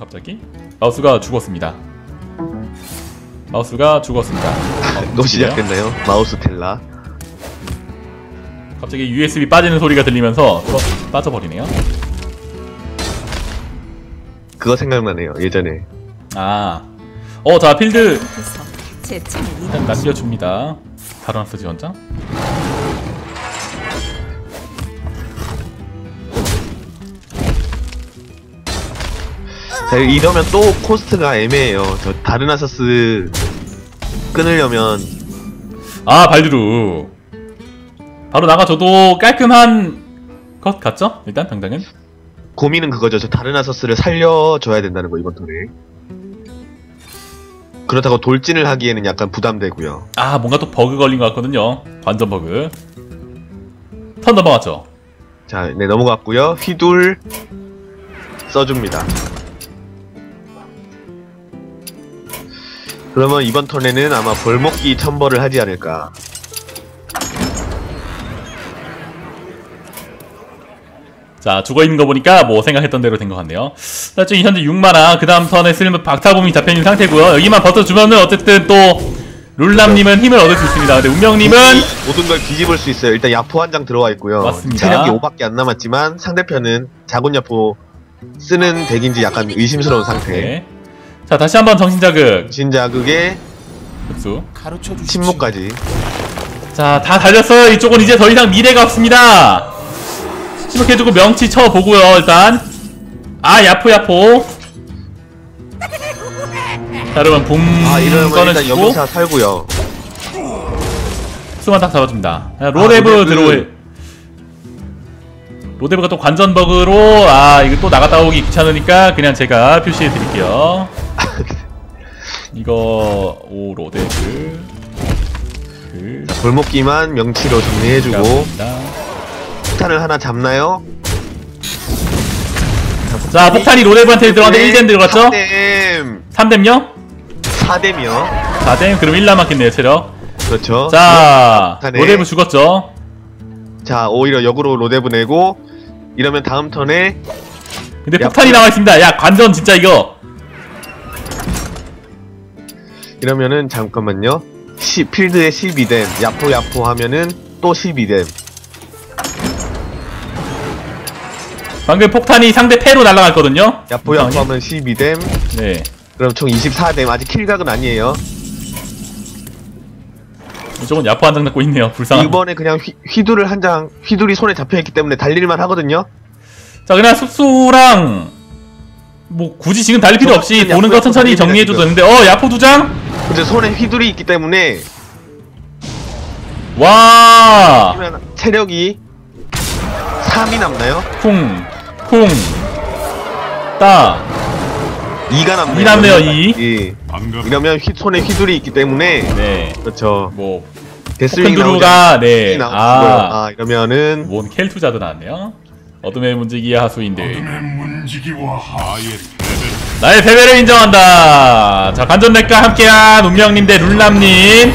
갑자기? 마우스가 죽었습니다. 또 시작됐나요? 마우스 텔라. 갑자기 USB 빠지는 소리가 들리면서 빠져버리네요. 그거 생각나네요, 예전에. 자, 필드 일단 남겨줍니다. 바로나스 지원장. 자, 이러면 또 코스트가 애매해요. 저 다른 아서스 끊으려면 발드루 바로 나가줘도 깔끔한 것 같죠? 일단 당장은 고민은 그거죠. 저 다른 아서스를 살려줘야 된다는 거, 이번 턴에. 그렇다고 돌진을 하기에는 약간 부담되고요. 뭔가 또 버그 걸린 것 같거든요. 완전 버그. 턴 넘어갔죠? 자, 네, 넘어갔고요. 휘둘 써줍니다. 그러면 이번 턴에는 아마 벌목기 천벌을 하지 않을까. 자, 죽어있는 거 보니까 뭐 생각했던 대로 된 것 같네요. 자, 지금 현재 6만화, 그 다음 턴에 쓸면 박타범이 잡혀있는 상태고요. 여기만 버텨주면은 어쨌든 또 룰람님은 힘을 얻을 수 있습니다. 근데 운명님은 모든 걸 뒤집을 수 있어요. 일단 야포 한 장 들어와 있고요. 맞습니다. 체력이 5밖에 안 남았지만 상대편은 자군 야포 쓰는 덱인지 약간 의심스러운 상태. 네. 자, 다시 한번 정신자극. 정신자극에 흡수. 침묵까지. 자, 다 달렸어요. 이쪽은 이제 더 이상 미래가 없습니다. 침묵해주고 명치 쳐보고요. 일단 야포. 자, 여러분 붐 꺼내주고 영차 살고요. 흡수만 딱 잡아줍니다. 로데브 드로이. 로데브가 또 관전 버그로 이거 또 나갔다 오기 귀찮으니까 그냥 제가 표시해드릴게요. 이거 로데브 골목기만 명치로 정리해주고 폭탄을 하나 잡나요? 자, 폭탄이 로데브한테 들어갔는데 1댐 들어갔죠? 3댐요? 4댐이요. 4댐? 그럼 1 남았겠네요, 체력. 그렇죠. 자, 로데브 죽었죠? 자, 오히려 역으로 로데브 내고 이러면 다음 턴에 근데 폭탄이 나와있습니다. 야, 관전 진짜 이거. 이러면은 잠깐만요. 필드에 12댐 야포 하면은 또 12댐. 방금 폭탄이 상대 패로 날아갔거든요. 야포 하면 12댐. 네, 그럼 총 24댐. 아직 킬각은 아니에요. 이쪽은 야포 한 장 잡고 있네요. 불쌍한. 이번에 그냥 휘두를 한 장. 휘둘이 손에 잡혀있기 때문에 달릴만 하거든요. 자, 그냥 숙소랑 뭐 굳이 지금 달릴 필요 없이 보는 거 천천히 정리해줘도 되는데 야포 2장? 근데 손에 휘둘이 있기 때문에 와, 체력이 3이 남나요? 따 2가 남네요. 2. 이러면 손에 휘둘이 있기 때문에 그렇죠. 뭐 데스윙드루가 이러면은 뭔 켈투자도 나왔네요. 어둠의 문지기와 하수인들. 나의 패배를 인정한다. 자, 관전덱과 함께한 운명님 대 룰람님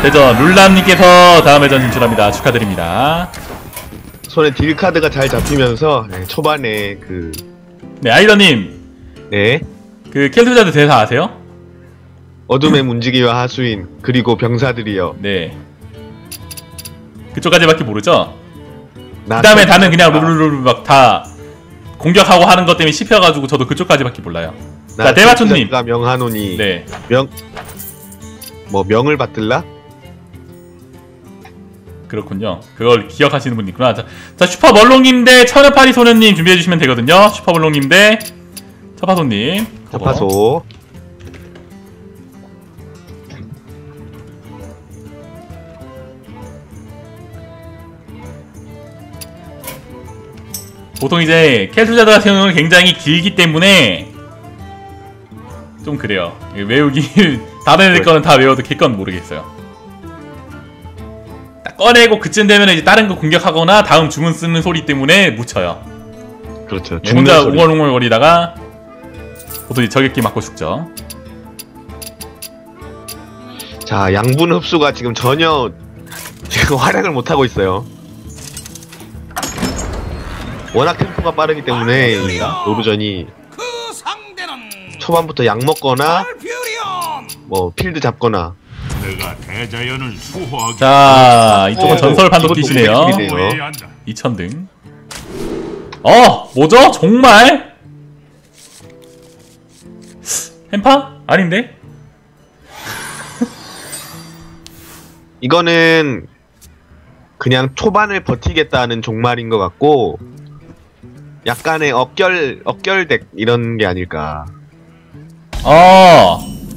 대전. 룰람님께서 다음 회전 진출합니다. 축하드립니다. 손에 딜 카드가 잘 잡히면서 초반에 아이더님. 네. 켈투자드 대사 아세요? 어둠의 문지기와 하수인 그리고 병사들이요. 네, 그쪽까지밖에 모르죠? 그 다음에 나는 그냥 룰루루 막 다 공격하고 하는 것 때문에 씹혀가지고 저도 그쪽까지밖에 몰라요. 자, 대마초님. 명하노니. 네. 명을 받들라? 그렇군요. 그걸 기억하시는 분이 있구나. 자, 슈퍼멀롱님 대 천여파리 소녀님 준비해주시면 되거든요. 슈퍼멀롱님 대 차파소님. 차파소. 보통 이제 켈투자드 같은 경우는 굉장히 길기 때문에 좀 그래요. 외우기 다른 애 거는 다 외워도 걔건 모르겠어요. 딱 꺼내고 그쯤 되면 이제 다른 거 공격하거나 다음 주문 쓰는 소리 때문에 묻혀요. 그렇죠. 혼자 웅얼웅얼거리다가 보통 저격기 맞고 죽죠. 자, 양분 흡수가 지금 전혀 활약을 못하고 있어요. 워낙 템포가 빠르기 때문에 노루전이 초반부터 약 먹거나 뭐 필드 잡거나. 자, 이쪽은 전설 반도끼시네요. 2000등. 뭐죠? 정말? 햄파? 아닌데? 이거는 그냥 초반을 버티겠다는 종말인 것 같고 약간의 억결덱 이런 게 아닐까.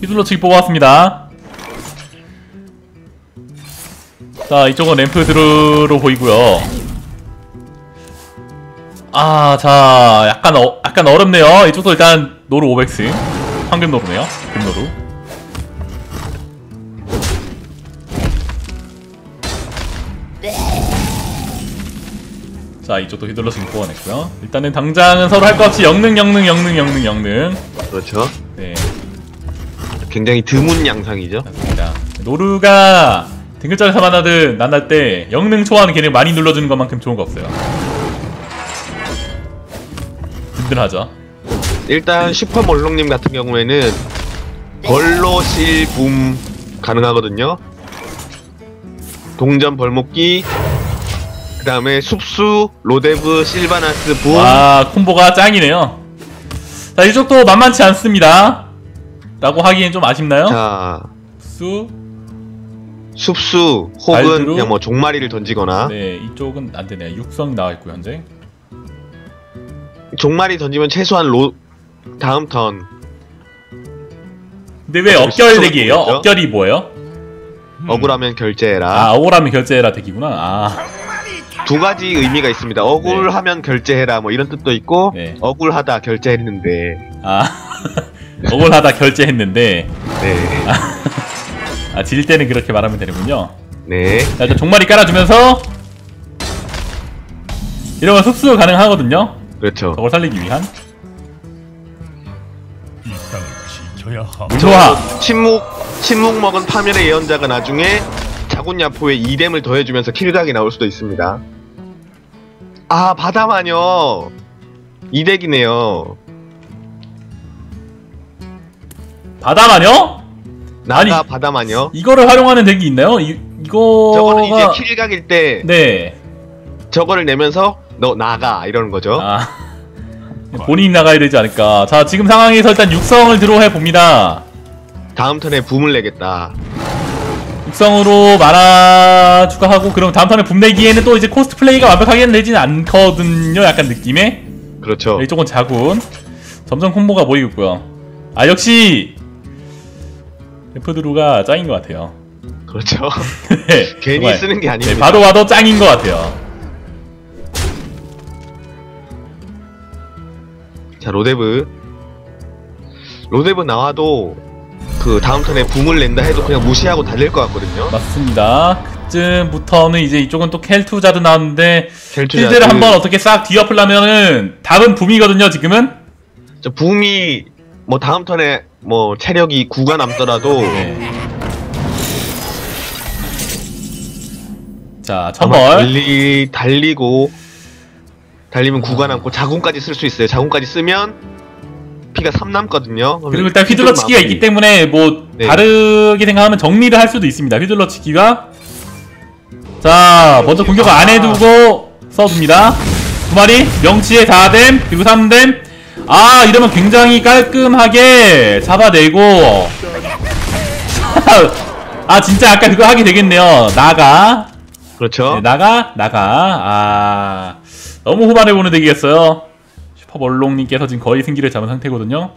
휘둘러치기 뽑아왔습니다. 자, 이쪽은 램프 드루로 보이고요. 자, 약간 어렵네요. 이쪽도 일단 노루 500스. 황금 노루네요. 금노루. 자, 이쪽도 휘둘러치기 뽑아냈고요. 일단은 당장은 서로 할 것 없이 영능. 그렇죠. 네. 굉장히 드문 양상이죠. 맞습니다. 노루가 등글자에서 만나든 만날 때 영능 초하는 걔를 많이 눌러주는 것만큼 좋은 거 없어요. 든든하죠. 일단 슈퍼몰롱님 같은 경우에는 벌로실 붐 가능하거든요. 동전 벌목기, 그 다음에 숲수, 로데브, 실바나스 붐. 와, 콤보가 짱이네요. 자, 이쪽도 만만치 않습니다. 라고 하기엔 좀 아쉽나요? 자, 숲수 혹은 그냥 뭐 종마리를 던지거나. 네, 이쪽은 안 되네요. 육성 나와 있고 현재. 종마리 던지면 최소한 다음 턴. 근데 왜 억결덱이에요? 억결이 뭐예요? 억울하면 결제해라. 억울하면 결제해라 덱이구나. 두 가지 의미가 있습니다. 억울하면 결제해라 뭐 이런 뜻도 있고, 네. 억울하다 결제했는데. 억울하다 결제했는데. 네. 질 때는 그렇게 말하면 되는군요. 네. 자, 일단 종말이 깔아주면서 이러면 흡수 가능하거든요. 그렇죠. 저걸 살리기 위한. 좋아. 침묵 먹은 파멸의 예언자가 나중에 자군야포에 2뎀을 더해주면서 킬각이 나올 수도 있습니다. 바다마녀 2덱이네요. 바다마녀? 나가 바다마녀. 이거를 활용하는 덱이 있나요? 저거는 이제 킬각일 때, 네, 저거를 내면서 너 나가 이러는 거죠. 본인이 나가야 되지 않을까. 자, 지금 상황에서 일단 육성을 드로우해 봅니다. 다음 턴에 붐을 내겠다. 육성으로 말아 추가하고, 그럼 다음 턴에 붐 내기에는 또 이제 코스트 플레이가 완벽하게 내지는 않거든요. 약간 느낌에. 그렇죠. 이쪽은 자군. 점점 콤보가 모이고 있고요. 역시 램프드루가 짱인 것 같아요. 그렇죠. 네, 괜히 정말. 쓰는 게 아닙니다. 네, 봐도 짱인 것 같아요. 자, 로데브 나와도 그 다음 턴에 붐을 낸다 해도 그냥 무시하고 달릴 것 같거든요. 맞습니다. 그쯤부터는 이제 이쪽은 또 켈투자드 나왔는데, 필드를 한번 어떻게 싹 뒤엎으려면은 답은 붐이거든요. 지금은 붐이 뭐 다음 턴에 뭐 체력이 9가 남더라도, 네. 자, 천벌 달리면 9가 남고 자궁까지 쓸 수 있어요. 자궁까지 쓰면 피가 3 남거든요. 그리고 일단 휘둘러치기가 있기 때문에 뭐, 네, 다르게 생각하면 정리를 할 수도 있습니다. 휘둘러치기가. 자, 먼저 공격을 안 해두고 써줍니다. 2마리 명치에 4뎀 그리고 3뎀. 이러면 굉장히 깔끔하게 잡아내고. 진짜 아까 그거 하게 되겠네요. 나가. 그렇죠. 네, 나가. 너무 후반에 보는 덱이겠어요. 슈퍼멀롱님께서 지금 거의 승기를 잡은 상태거든요.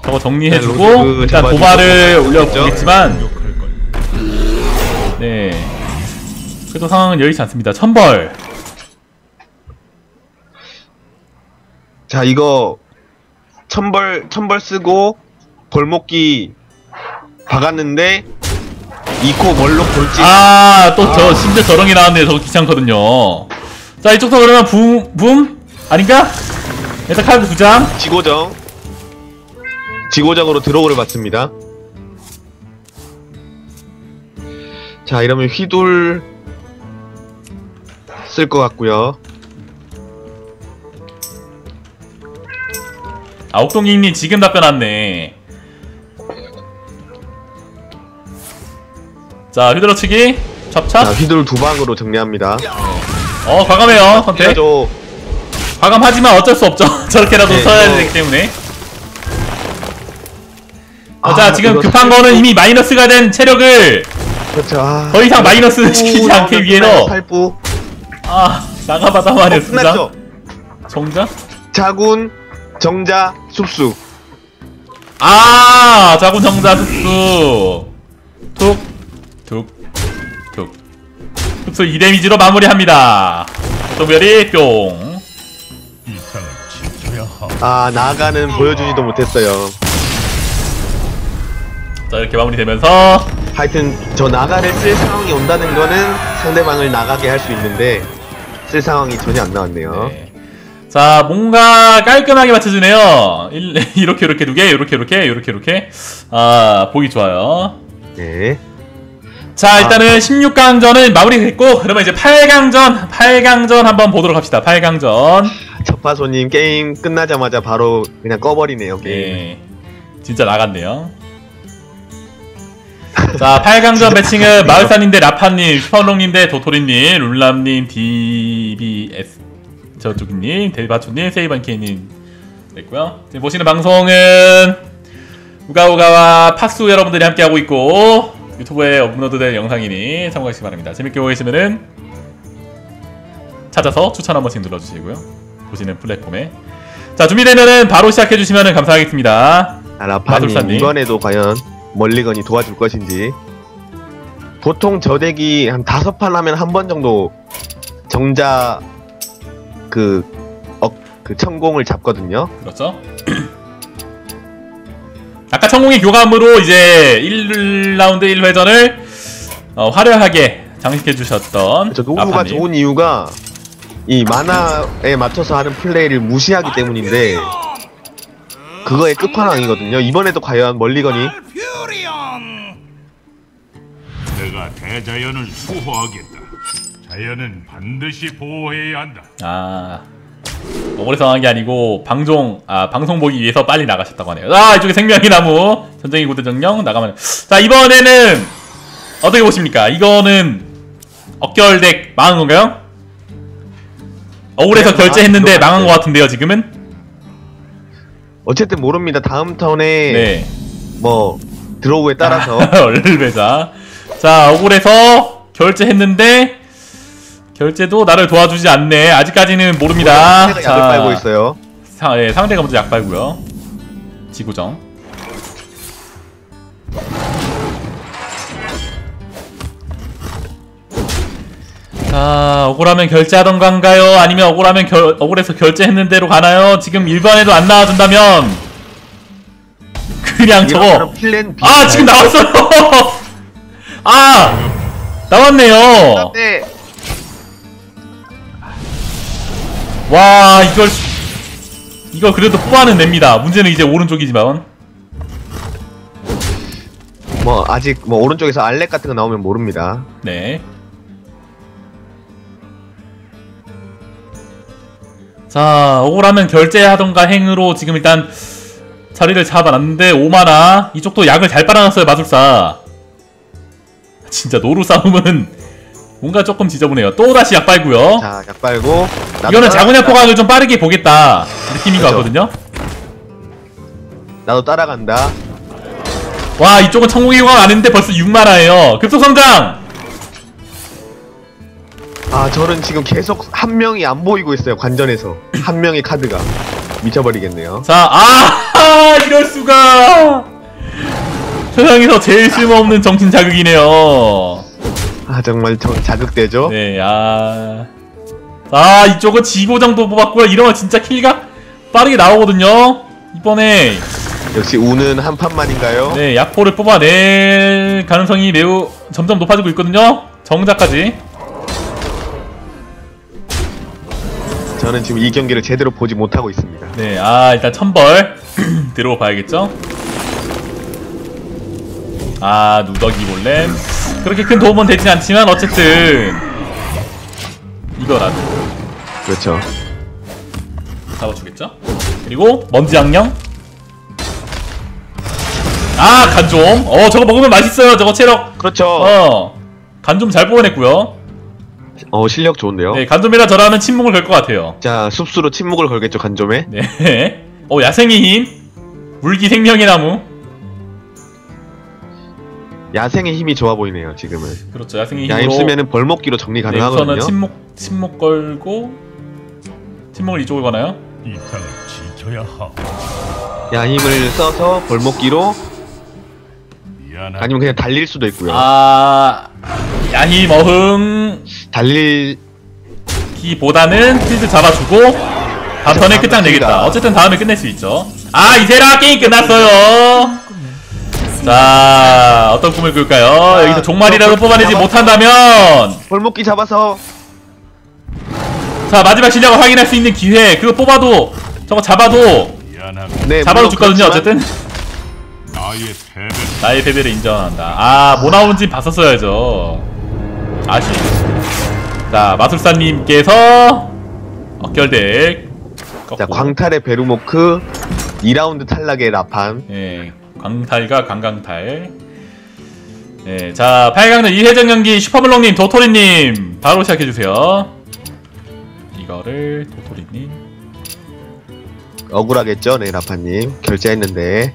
저거 정리해주고 일단 도발을 올려보겠지만, 네, 그래도 상황은 여의치 않습니다. 천벌. 자, 이거 천벌 쓰고 벌목기 박았는데 2코 멀록 돌지. 또 저 심지어 저렁이 나왔네요. 저거 귀찮거든요. 자, 이쪽도 그러면 붐? 아닌가? 일단 카드 2장. 지고정으로 드로우를 받습니다. 자, 이러면 휘둘 쓸 것 같고요. 아, 옥동이님 지금 답변 왔네. 자, 휘둘러치기 찹찹. 자, 휘둘 두 방으로 정리합니다. 어, 과감해요. 선택. 해야죠. 과감하지만 어쩔 수 없죠. 저렇게라도 써야 되기 때문에. 아, 자, 지금 급한 거는 이미 마이너스가 된 체력을 그렇죠. 아, 더 이상 마이너스 시키지 않게 위해서 살부. 아, 나가바다 말했습니다. 정자? 자군, 정자, 숲수. 아, 자군, 정자, 숲수. 툭, 툭, 툭. 숲수 2데미지로 마무리합니다. 도별이 뿅. 아, 나가는 보여주지도 못했어요. 자, 이렇게 마무리되면서 하여튼 저 나가를 쓸 상황이 온다는 거는 상대방을 나가게 할 수 있는데 쓸 상황이 전혀 안 나왔네요. 네. 자, 뭔가 깔끔하게 맞춰주네요. 이렇게 이렇게 두 개, 이렇게 이렇게 이렇게 이렇게. 아, 보기 좋아요. 네. 자, 일단은 16강전은 마무리됐고, 그러면 이제 8강전 한번 보도록 합시다. 8강전. 첫파손님 게임 끝나자마자 바로 그냥 꺼버리네요. 게임. 네. 진짜 나갔네요. 자, 8강전 매칭은 마을사님 대 라파님, 슈퍼롱님 대 도토리님, 룰람님, DBS 저쪽님, 데이바초님, 세이반케이님 됐고요. 지금 보시는 방송은 우가우가와 팍수 여러분들이 함께하고 있고 유튜브에 업로드될 영상이니 참고하시기 바랍니다. 재밌게 보고 계시면은 찾아서 추천 한 번씩 눌러주시고요. 보시는 플랫폼에. 자, 준비되면은 바로 시작해주시면 감사하겠습니다. 아, 라파님 이번에도 과연 멀리건이 도와줄 것인지. 보통 저덱이 한 5판 하면 한 번 정도 정자 그 천공을 잡거든요. 그렇죠. 아까 천공의 교감으로 이제 1라운드 1회전을 화려하게 장식해 주셨던 노후가 좋은 이유가 이 만화에 맞춰서 하는 플레이를 무시하기 때문인데 그거의 끝판왕이거든요. 이번에도 과연 멀리건이 내가 대자연을 수호하겠다. 자연은 반드시 보호해야 한다. 아, 오래 상한 게 아니고 방송 보기 위해서 빨리 나가셨다고 하네요. 아, 이쪽에 생명의 나무, 전쟁의 고대정령 나가면. 자, 이번에는 어떻게 보십니까? 이거는 억결덱 망한 건가요? 억울해서 결제했는데 망한 것 같은데요, 지금은? 어쨌든 모릅니다. 다음 턴에 네. 뭐 드로우에 따라서 얼배자. 자, 억울해서 결제했는데 결제도 나를 도와주지 않네. 아직까지는 모릅니다. 상대가 약을 빨고 있어요. 예, 상대가 먼저 약 빨고요. 지구정. 자, 억울하면 결제하던 건가요? 아니면 억울하면 억울해서 결제했는 대로 가나요? 지금 일반에도 안 나와준다면 그냥 저거. 아, 지금 나왔어요. 아, 나왔네요. 와, 이걸 그래도 뽑아는 냅니다. 문제는 이제 오른쪽이지만 뭐 아직 뭐 오른쪽에서 알렉 같은 거 나오면 모릅니다. 네. 자, 억울하면 결제하던가 행으로 지금 일단 자리를 잡아놨는데 5마나. 이쪽도 약을 잘 빨아놨어요, 마술사. 진짜 노루 싸움은 뭔가 조금 지저분해요. 또다시 약 빨고요. 자, 약 빨고 이거는 자군약 포각을 좀 빠르게 보겠다 느낌인 것 같거든요. 나도 따라간다. 와, 이쪽은 천공의 효과가 많은데 벌써 6마나예요. 급속성장! 아, 저는 지금 계속 한 명이 안 보이고 있어요. 관전에서 한 명의 카드가 미쳐버리겠네요. 자, 아, 이럴 수가. 세상에서 제일 쓸모없는 정신 자극이네요. 아, 정말 자극되죠. 네, 아, 아, 이쪽은 지고정도 뽑았고요. 이러면 진짜 킬각 빠르게 나오거든요. 이번에 역시 우는 한 판만인가요? 네, 약포를 뽑아낼 가능성이 매우 점점 높아지고 있거든요. 정자까지. 저는 지금 이 경기를 제대로 보지 못하고 있습니다. 네, 아, 일단 천벌 들어가 봐야겠죠? 아, 누더기 몰래 그렇게 큰 도움은 되진 않지만 어쨌든 이거라도 그렇죠. 잡아주겠죠? 그리고 먼지 악령 아, 간 좀. 어, 저거 먹으면 맛있어요. 저거 체력. 그렇죠. 어, 간 좀 잘 뽑아냈고요. 어, 실력 좋은데요. 네, 간좀이라 저라면 침묵을 걸 것 같아요. 자, 숲수로 침묵을 걸겠죠, 간좀에. 네. 어, 야생의 힘, 물기 생명의 나무. 야생의 힘이 좋아 보이네요, 지금은. 그렇죠, 야생의 힘으로. 야임 쓰면은 벌목기로 정리 가능하거든요. 네, 우선은 침묵 걸고 침묵을 이쪽으로 가나요? 이 땅을 지켜야 하오. 야임을 써서 벌목기로. 아니면 그냥 달릴 수도 있고요. 아, 야힘 어흥. 달리기보다는 필드 잡아주고 다음 턴에 끝장 내겠다. 어쨌든 다음에 끝낼 수 있죠. 아, 이세라 게임 끝났어요. 자, 어떤 꿈을 꿀까요? 아, 여기서 종말이라도 뽑아내지 못한다면 벌목기 잡아서. 자, 마지막 실력을 확인할 수 있는 기회. 그거 뽑아도 저거 잡아도 네, 잡아도 죽거든요. 어쨌든 나의 패배를 인정한다. 아, 뭐 나온지 봤었어야죠. 아쉽. 자, 마술사님께서 어결덱. 자, 광탈의 베르모크, 2라운드 탈락의 라판. 예, 광탈과 강강탈. 예, 자, 8강전 이회전 경기 슈퍼블록님, 도토리님 바로 시작해주세요. 이거를 도토리님. 억울하겠죠, 네 라판님 결제했는데.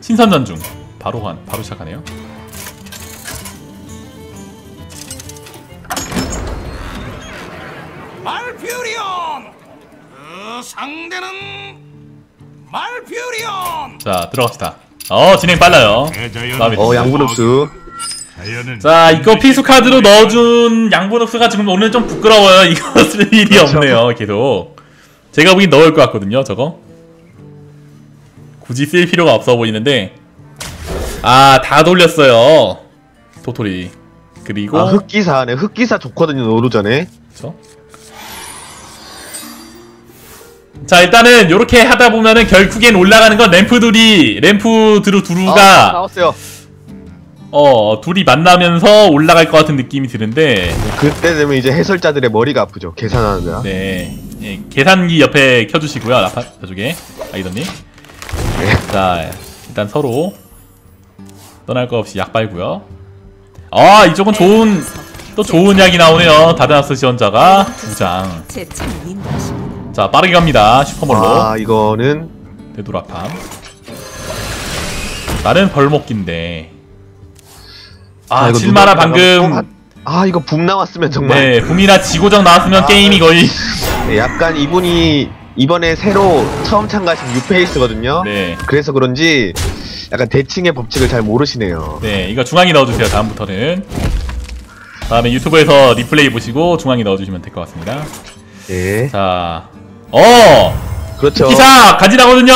신선전 중. 바로 시작하네요. 말퓨리온! 그 상대는 말퓨리온! 자, 들어갑시다. 어, 진행 빨라요. 어, 양분흡수. 자, 이거 필수 카드로 넣어준 양분흡수가 지금 오늘 좀 부끄러워요. 이거 쓸 일이 없네요, 계속. 제가 보기엔 넣을 것 같거든요, 저거. 굳이 쓸 필요가 없어 보이는데. 아, 다 돌렸어요 도토리. 그리고 아, 흑기사네. 흑기사 좋거든요, 노루전에. 그쵸? 자, 일단은 요렇게 하다보면은 결국엔 올라가는건 램프 두루가 나왔어요. 어, 둘이 만나면서 올라갈 것 같은 느낌이 드는데, 그때 되면 이제 해설자들의 머리가 아프죠, 계산하느라. 네, 예, 계산기 옆에 켜주시고요. 라파 저쪽에 아이더님. 자, 일단 서로 떠날 거 없이 약 빨고요. 아, 이쪽은 좋은 약이 나오네요. 다다나스 지원자가 2장. 자, 빠르게 갑니다. 슈퍼몰로. 아, 이거는 되돌아팜. 나는 벌목기인데. 아, 칠마라 방금. 아, 이거 붐 나왔으면 정말. 네, 붐이나 지고정 나왔으면 아, 게임이 거의. 네, 약간 이분이 이번에 새로 처음 참가하신 6페이스거든요. 네. 그래서 그런지 약간 대칭의 법칙을 잘 모르시네요. 네, 이거 중앙에 넣어주세요, 다음부터는. 다음에 유튜브에서 리플레이 보시고 중앙에 넣어주시면 될 것 같습니다. 네. 자, 어! 그렇죠. 기사! 간지나거든요!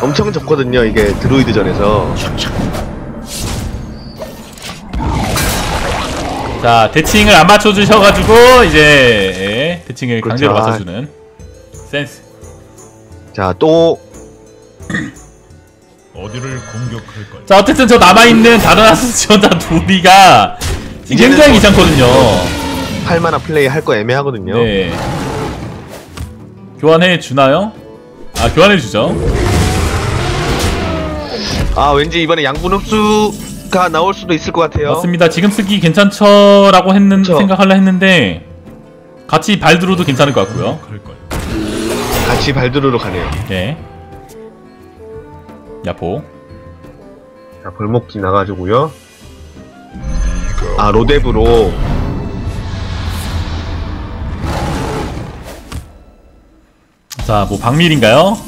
엄청 적거든요, 이게 드루이드전에서. 자, 대칭을 안 맞춰주셔가지고, 이제, 예, 대칭을 그렇죠. 강제로 맞춰주는. 센스. 자, 또 어디를 공격할 거야? 자, 어쨌든 저 남아 있는 다다나스 지원자 둘이가 굉장히 이상거든요. 할 만한 플레이 할 거 애매하거든요. 네. 교환해 주나요? 아, 교환해 주죠. 아, 왠지 이번에 양분 흡수가 나올 수도 있을 것 같아요. 맞습니다. 지금 쓰기 괜찮죠라고 했는 생각하려 했는데 같이 발드로도 괜찮을 것 같고요. 같이 발두르러 가네요. 네. 야포. 자, 벌목 지나가지고요. 아, 로데브로. 자, 뭐 박밀인가요?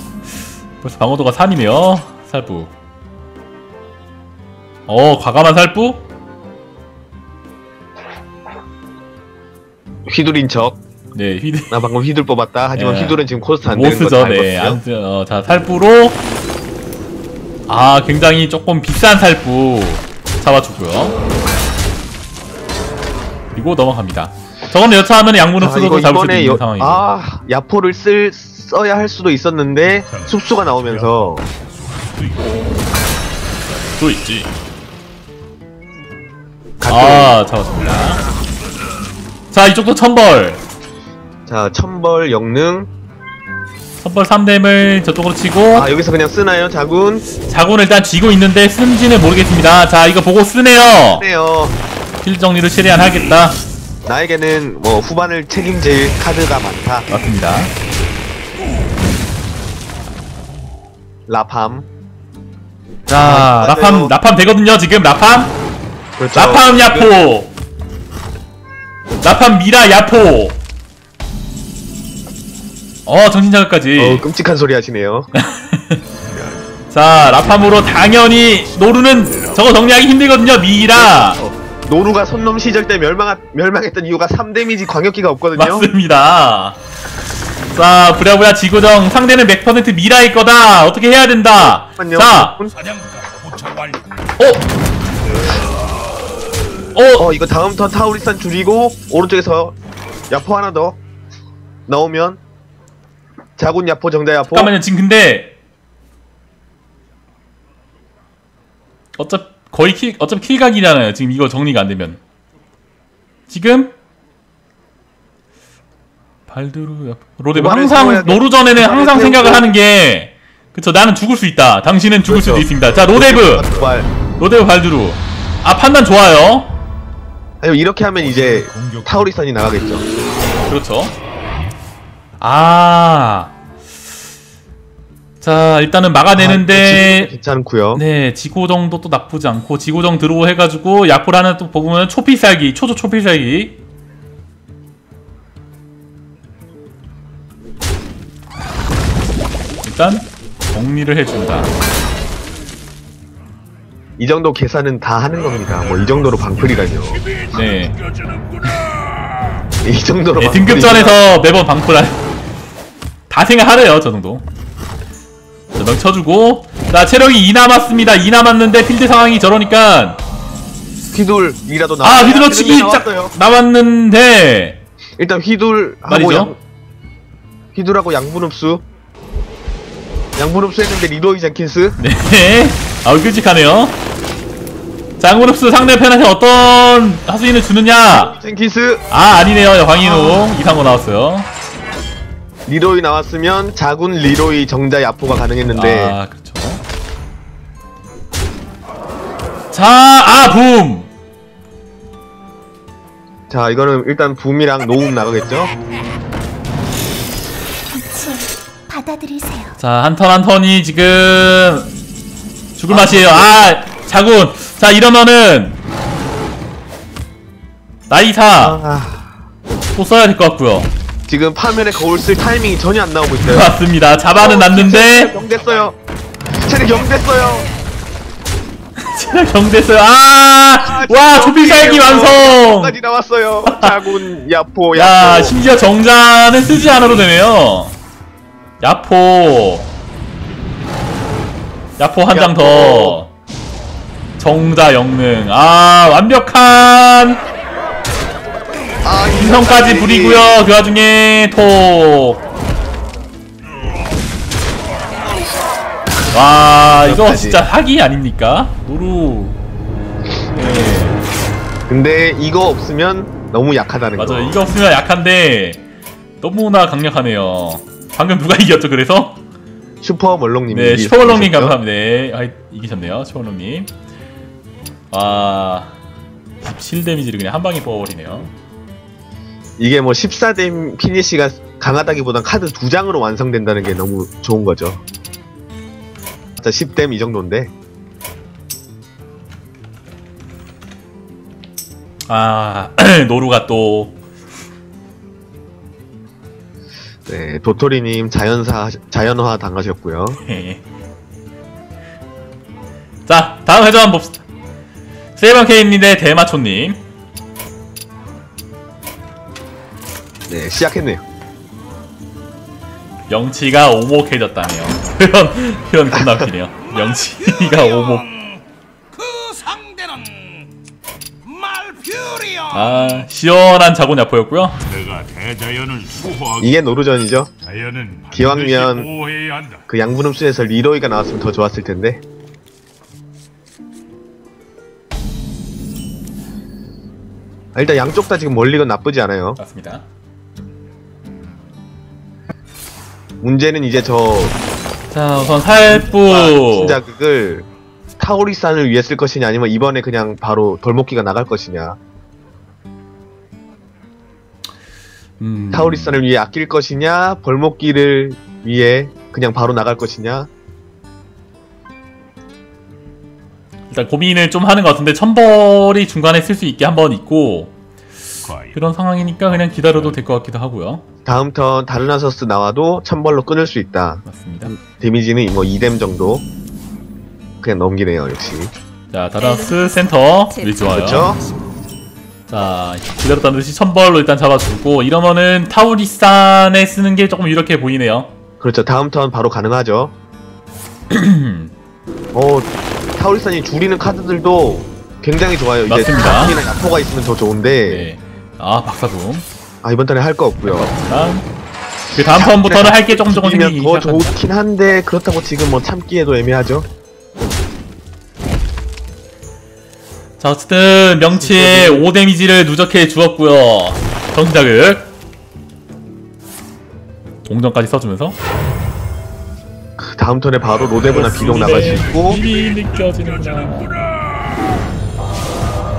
벌써 방어도가 3이네요. 살부. 어, 과감한 살부? 휘두린 척. 네, 휘둘. 나 방금 휘둘 뽑았다. 하지만 네. 휘둘은 지금 코스트 안 되는 거죠. 네, 어, 자, 살부로. 아, 굉장히 조금 비싼 살부 잡아주고요. 그리고 넘어갑니다. 저건 여차하면 양분흡수도 잡을 수 있는 상황이에요. 아, 야포를 써야 할 수도 있었는데 숲수가 나오면서. 또 있지. 아, 잡았습니다. 자, 이쪽도 천벌. 자, 천벌 영능. 선벌 3댐을 저쪽으로 치고. 아, 여기서 그냥 쓰나요? 자군? 자군을 일단 쥐고 있는데 쓴지는 모르겠습니다. 자, 이거 보고 쓰네요. 쓰네요. 힐 정리를 최대한 하겠다. 나에게는 뭐 후반을 책임질 카드가 많다. 맞습니다. 라팜. 자, 아, 라팜, 라팜 되거든요, 지금. 라팜? 그렇죠. 라팜 야포! 라팜 미라 야포! 어, 정신자극까지. 어, 끔찍한 소리 하시네요. 자, 라팜으로 당연히 노루는 저거 정리하기 힘들거든요, 미라! 노루가 손놈 시절 때 멸망했던 이유가 3데미지 광역기가 없거든요? 맞습니다. 자, 부랴부랴 지구정. 상대는 100% 미라일 거다. 어떻게 해야 된다. 잠깐만요. 자, 이거 다음 턴 타우리산 줄이고 오른쪽에서 야포 하나 더 넣으면 자군 야포 정자 야포. 잠깐만요. 지금 근데 어차피 킬각이잖아요. 지금 이거 정리가 안 되면 지금. 발드루 로데브 항상 노루전에는 항상 생각을 하는 게 그쵸. 나는 죽을 수 있다. 당신은 죽을 그렇죠. 수도 있습니다. 자, 로데브 발드루. 아, 판단 좋아요. 아니, 이렇게 하면 이제 타우리산이 나가겠죠. 그렇죠. 아, 자, 일단은 막아내는데. 아, 괜찮고요. 네, 지고정도 또 나쁘지 않고 지고정 드로우 해가지고 약포라는 또 보면 초피살기 초조 초피살기. 일단 정리를 해준다. 이 정도 계산은 다 하는 겁니다. 뭐 이 정도로 방풀이라뇨. 네. 이 정도로. 네, 등급전에서 매번 방풀한. 다 생각하래요, 저 정도. 자, 명 쳐주고. 자, 체력이 2 남았습니다. 2 남았는데 필드 상황이 저러니까. 휘둘이라도 나. 아, 휘둘러 치기 남았는데. 일단 휘둘 말이죠. 휘둘하고 양분흡수. 양분흡수 했는데 리로이 젠킨스? 네. 아우, 끔찍하네요. 자, 양분흡수 상대편한테 어떤 하수인을 주느냐? 젠킨스? 아, 아니네요. 황인호. 아, 이상호 나왔어요. 리로이 나왔으면 자군 리로이 정자 야포가 가능했는데. 아, 그렇죠. 자, 아, 붐! 자, 이거는 일단 붐이랑 노움 나가겠죠? 받아들이세요. 자, 한 턴 한 턴이 지금 죽을 맛이에요. 아, 자군. 자, 이러면은 나이사 또 써야 될 것 같고요. 지금 파멸의 거울 쓸 타이밍이 전혀 안 나오고 있어요. 맞습니다. 자바는 났는데. 경됐어요. 체력 경됐어요. 체력 경됐어요. 아, 와, 조필살기 완성. 까지 나왔어요. 자군 야포. 야, 심지어 정자는 쓰지 않아도 되네요. 야포 한 장 더. 정자 영능. 아, 완벽한. 아, 인성까지 부리고요. 그 와중에 톡. 와, 이거 진짜 사기 아닙니까? 노루. 네. 근데 이거 없으면 너무 약하다는 거. 맞아, 이거 없으면 약한데 너무나 강력하네요. 방금 누가 이겼죠? 그래서 슈퍼멀롱님. 네, 슈퍼멀롱님 감사합니다. 네, 이기셨네요, 슈퍼멀롱님. 아, 17 데미지를 그냥 한 방에 뽑아버리네요. 이게 뭐 14댐 피니시가 강하다기보단 카드 2장으로 완성된다는 게 너무 좋은 거죠. 자, 10댐 이 정도인데. 아, 노루가 또. 네, 도토리님 자연화 당하셨고요. 네. 자, 다음 회전 한번 봅시다. 세이방케이님의 대마초님. 네, 시작했네요. 영치가 오목해졌다네요. 표현 겁나 웃기네요. 영치가 오목. 그 상대는 말퓨리언. 아, 시원한 자군 야포였고요. 이게 노루전이죠. 기왕이면 그 양분음수에서 리로이가 나왔으면 더 좋았을 텐데. 아, 일단 양쪽 다 지금 멀리건 나쁘지 않아요. 맞습니다. 문제는 이제 자 우선 살부 신자극을 타오리산을 위해 쓸 것이냐 아니면 이번에 그냥 바로 돌목기가 나갈 것이냐. 타오리산을 위해 아낄 것이냐, 벌목기를 위해 그냥 바로 나갈 것이냐. 일단 고민을 좀 하는 것 같은데 천벌이 중간에 쓸 수 있게 한번 있고 그런 상황이니까 그냥 기다려도 될 것 같기도 하고요. 다음 턴 다른 아서스 나와도 천벌로 끊을 수 있다. 맞습니다. 데미지는 뭐 2뎀 정도 그냥 넘기네요. 역시 자 다른 아서스 센터 좋아요. 그렇죠? 자 기다렸다는 듯이 천벌로 일단 잡아주고 이러면은 타우리산에 쓰는 게 조금 유력해 보이네요. 그렇죠. 다음 턴 바로 가능하죠. 타우리산이 줄이는 카드들도 굉장히 좋아요. 맞습니다. 이제 타우리나 야포가 있으면 더 좋은데. 네. 아 박사붐. 아 이번 턴에 할 거 없고요. 그 다음 턴부터는 할 게 조금 생기기 시작하죠. 더 좋긴 한데 그렇다고 지금 뭐 참기에도 애매하죠. 자 어쨌든 명치에 5 데미지를 누적해 주었고요. 정신자극 동전까지 써주면서 그 다음 턴에 바로 로데브나 비룡 나갈 수 있고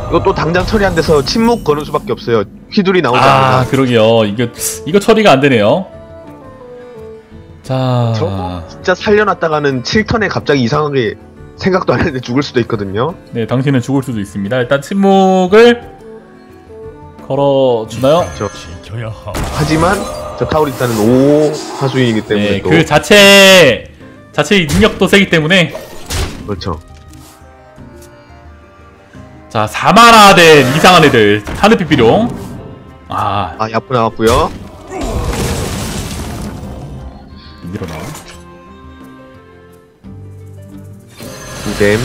이거 또 당장 처리 안 돼서 침묵 거는 수밖에 없어요. 휘둘이 나오지 않아. 그러게요. 이거 처리가 안 되네요. 자 저거 진짜 살려놨다가는 7턴에 갑자기 이상하게 생각도 안 했는데 죽을 수도 있거든요. 네, 당신은 죽을 수도 있습니다. 일단 침묵을 걸어주나요? 하지만 저 타오리타는 5화수인이기 때문에 네, 그 자체의 능력도 세기 때문에 그렇죠. 자, 사마라된 이상한 애들 하늘빛 비룡 야프 나왔고요. 일어나 2뎀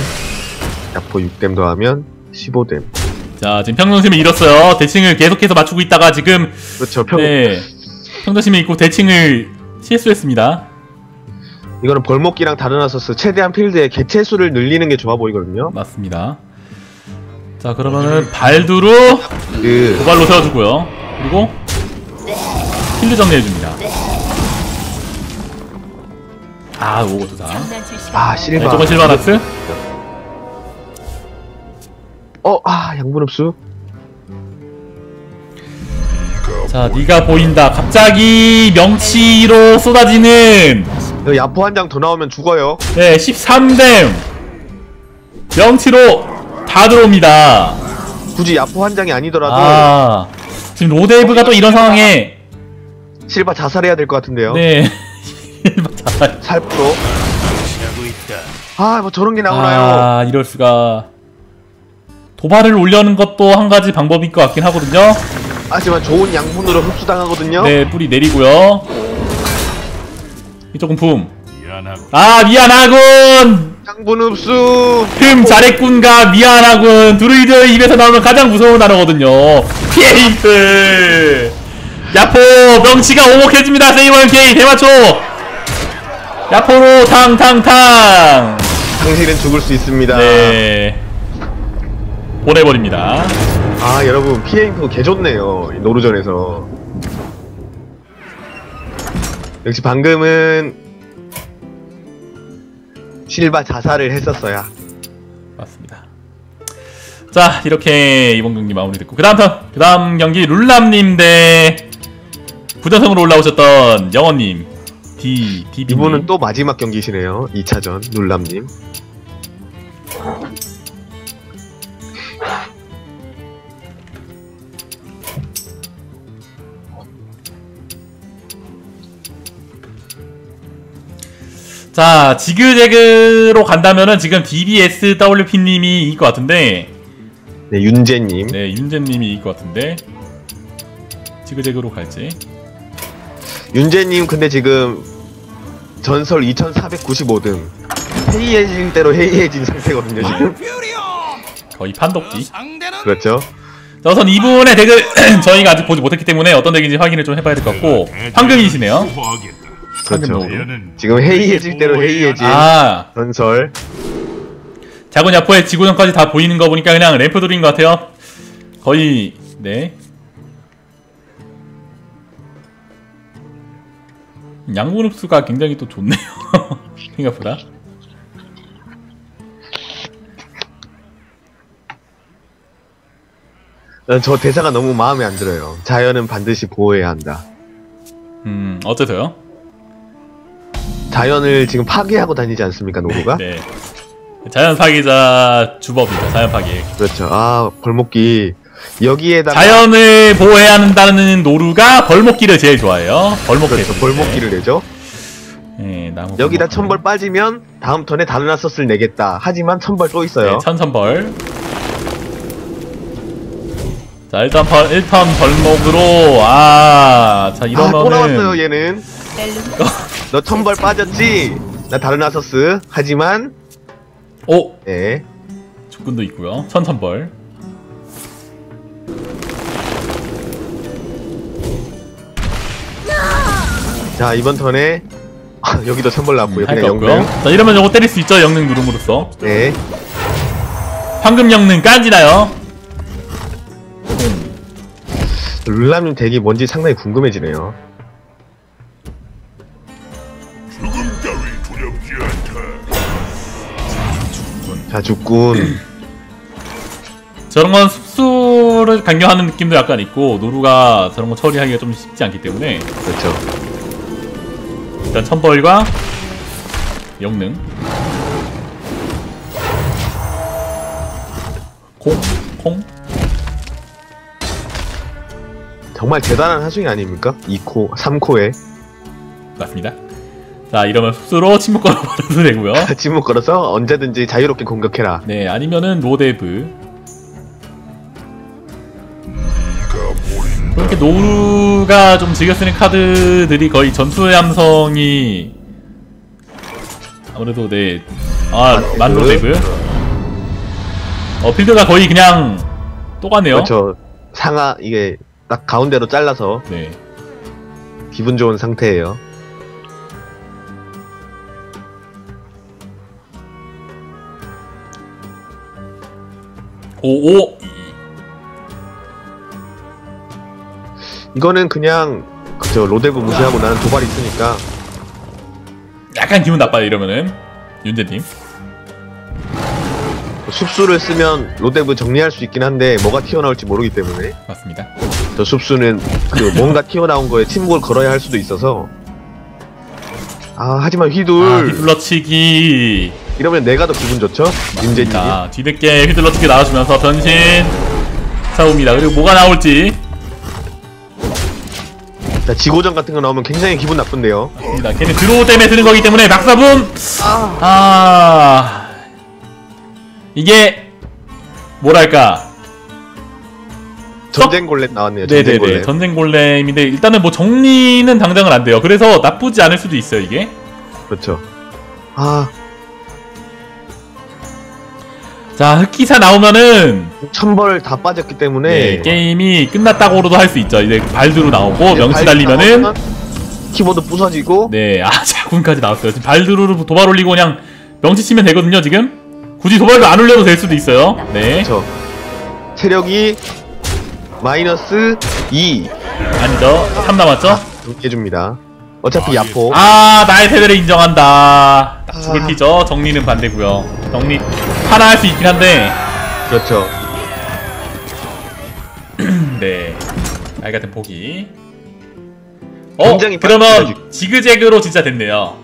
야포 6뎀 더하면 15뎀. 자 지금 평정심을 잃었어요. 대칭을 계속해서 맞추고 있다가 지금 그렇죠. 네, 평정심을 잃고 대칭을 실수했습니다. 이거는 벌목기랑 다른 아서스 최대한 필드의 개체수를 늘리는 게 좋아 보이거든요. 맞습니다. 자 그러면은 발두루 도발로 세워주고요. 그리고 필드 정리해줍니다. 오고 도사. 실바. 저건 실바라스? 양분흡수. 자, 네가 보인다. 갑자기 명치로 쏟아지는. 야포 한 장 더 나오면 죽어요. 네, 13뎀. 명치로 다 들어옵니다. 굳이 야포 한 장이 아니더라도. 지금 로데이브가 또 이런 상황에. 실바 자살해야 될 것 같은데요. 네. 살프로. 뭐 저런 게 나오나요? 이럴 수가. 도발을 올려는 것도 한 가지 방법일 것 같긴 하거든요. 하지만 좋은 양분으로 흡수당하거든요. 네, 뿌리 내리고요. 이쪽은 붐. 미안하군. 양분 흡수. 흠 잘했군가 미안하군. 드루이드 입에서 나오면 가장 무서운 단어거든요. 피에이스. 야포 명치가 오목해집니다. 세이원 K 대마초. 야포로 탕탕탕! 당신은 죽을 수 있습니다. 네. 보내버립니다. 여러분 피해인프 개좋네요. 노루전에서. 역시 방금은 실바 자살을 했었어야. 맞습니다. 자 이렇게 이번 경기 마무리됐고 그 다음 경기 룰람님 대 부자성으로 올라오셨던 영원님. 이분은 또 마지막 경기시네요. 2차전 룰람님. 자 지그재그로 간다면은 지금 DBSWP님이 이길 것 같은데. 네 윤재님. 네 윤재님이 이길 것 같은데 지그재그로 갈지. 윤재님 근데 지금. 전설 2495등 해이해진 대로 해이해진 상태거든요 지금. 거의 판독기. 그렇죠. 자 우선 이분의 덱을 저희가 아직 보지 못했기 때문에 어떤 덱인지 확인을 좀 해봐야 될 것 같고 황금이시네요. 그렇죠. 지금 해이해질 대로 해이해진 전설 작은 야포의 지구전까지 다 보이는 거 보니까 그냥 램프 돌인 것 같아요. 거의 네 양분 흡수가 굉장히 또 좋네요. 생각보다. 난 저 대사가 너무 마음에 안 들어요. 자연은 반드시 보호해야 한다. 어째서요? 자연을 지금 파괴하고 다니지 않습니까, 노고가? 네. 자연 파괴자 주범이죠, 자연 파괴. 그렇죠. 아, 벌목기. 여기에다가 자연을 보호해야 한다는 노루가 벌목기를 제일 좋아해요. 벌목기. 그렇죠, 벌목기를 내죠. 네, 나무 여기다 벌목기. 천벌 빠지면 다음 턴에 다른 아서스를 내겠다. 하지만 천벌 또 있어요. 네, 천천벌. 자, 일단 1턴 벌목으로. 아, 자, 이러면은. 아, 또 나왔어요, 얘는. 너 천벌 빠졌지? 나 다른 아서스. 하지만. 오! 네. 조건도 있고요. 천천벌. 자, 이번 턴에. 아, 여기도 천벌 나왔고요. 그냥 영능. 자, 이러면 저거 때릴 수 있죠? 영능 누름으로써. 네. 황금 영능 까지나요? 룰람님 덱이 뭔지 상당히 궁금해지네요. 죽음 따위 두렵지 않다. 죽군. 자, 죽군. 저런 건 숲수를 강요하는 느낌도 약간 있고, 노루가 저런 거 처리하기가 좀 쉽지 않기 때문에. 그렇죠. 일단 천벌과 영능. 콩? 콩? 정말 대단한 하중이 아닙니까? 2코, 3코에. 맞습니다. 자, 이러면 숲수로 침묵 걸어버려도 되고요. 침묵 걸어서 언제든지 자유롭게 공격해라. 네, 아니면은 노데브. 이렇게 노루가 좀 즐겨 쓰는 카드들이 거의 전투의 함성이 아무래도. 네. 아, 만노데브. 필드가 거의 그냥 똑같네요. 그렇죠. 상하 이게 딱 가운데로 잘라서. 네. 기분 좋은 상태예요. 오오. 이거는 그냥 그저 로데브 무시하고. 나는 도발 있으니까 약간 기분 나빠요. 이러면은 윤재님 숲수를 쓰면 로데브 정리할 수 있긴 한데 뭐가 튀어나올지 모르기 때문에. 맞습니다. 저 숲수는 그 뭔가 튀어나온 거에 침묵을 걸어야 할 수도 있어서. 아, 하지만 휘둘. 아, 휘둘러치기. 이러면 내가 더 기분 좋죠? 임재님. 뒤늦게 휘둘러치기 나와주면서 변신 차옵니다. 그리고 뭐가 나올지. 자, 지고전 같은 거 나오면 굉장히 기분 나쁜데요. 맞습니다. 걔는 드로우 때문에 드는 거기 때문에 막사분. 이게 뭐랄까, 전쟁골렘 나왔네요. 네네네, 전쟁골렘인데 일단은 뭐 정리는 당장은 안 돼요. 그래서 나쁘지 않을 수도 있어요, 이게. 그렇죠. 아, 자, 흑기사 나오면은 천벌 다 빠졌기 때문에. 네, 게임이 끝났다고로도 할 수 있죠. 이제 발두루 나오고. 네, 명치 달리면은 키보드 부서지고. 네, 아, 자군까지 나왔어요. 지금 발두루로 도발 올리고 그냥 명치 치면 되거든요, 지금. 굳이 도발도 안 올려도 될 수도 있어요. 네. 그렇죠. 체력이 마이너스 2. 아니죠. 3 남았죠? 아, 해줍니다. 어차피 야포. 아, 나의 세대를 인정한다. 딱 죽을 피죠. 정리는 반대고요. 정리 하나 할 수 있긴 한데. 그렇죠. 네. 나이 같은 포기. 그러면 지그재그로 진짜 됐네요.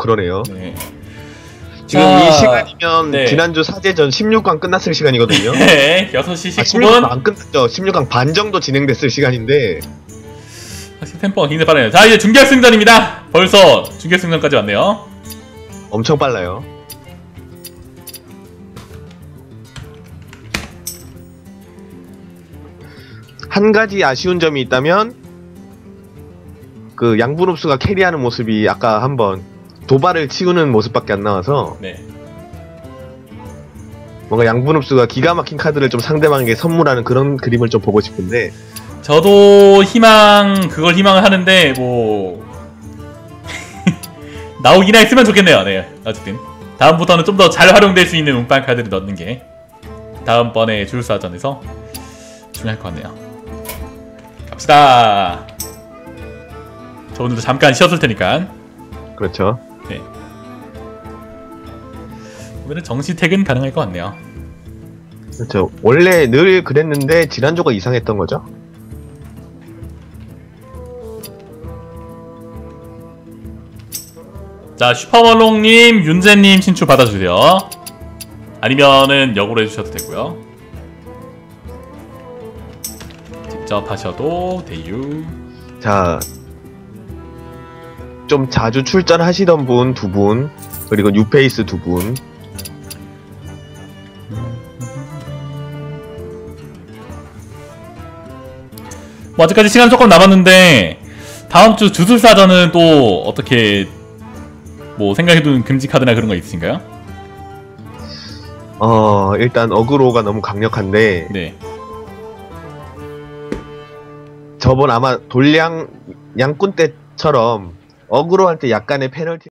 그러네요. 네. 지금 이 시간이면. 네. 지난주 사제전 16강 끝났을 시간이거든요. 네, 6시 19분. 16강 안 끝났죠. 16강 반 정도 진행됐을 시간인데. 사실 템포가 굉장히 빠르네요. 자, 이제 준결승전입니다. 벌써 준결승전까지 왔네요. 엄청 빨라요. 한 가지 아쉬운 점이 있다면 그 양분흡수가 캐리하는 모습이 아까 한번 도발을 치우는 모습밖에 안 나와서. 네. 뭔가 양분흡수가 기가 막힌 카드를 좀 상대방에게 선물하는 그런 그림을 좀 보고 싶은데. 저도 그걸 희망을 하는데 뭐 나오기나 했으면 좋겠네요. 네, 어쨌든 다음부터는 좀 더 잘 활용될 수 있는 운빨 카드를 넣는 게 다음번에 주술사전에서 중요할 것 같네요. 갑시다. 저 오늘도 잠깐 쉬었을 테니까. 그렇죠. 네. 오늘은 정시 퇴근 가능할 것 같네요. 그렇죠. 원래 늘 그랬는데 지난주가 이상했던 거죠? 자, 슈퍼멀롱님, 윤재님 신추 받아주세요. 아니면은 역으로 해주셔도 되고요. 직접 하셔도 돼요. 자, 좀 자주 출전하시던 분 두 분, 그리고 뉴페이스 두 분. 뭐 아직까지 시간 조금 남았는데 다음 주 주술사전은 또 어떻게 뭐 생각해둔 금지 카드나 그런 거 있으신가요? 일단 어그로가 너무 강력한데. 네. 저번 아마 돌량 양꾼 때처럼 어그로 할 때 약간의 페널티.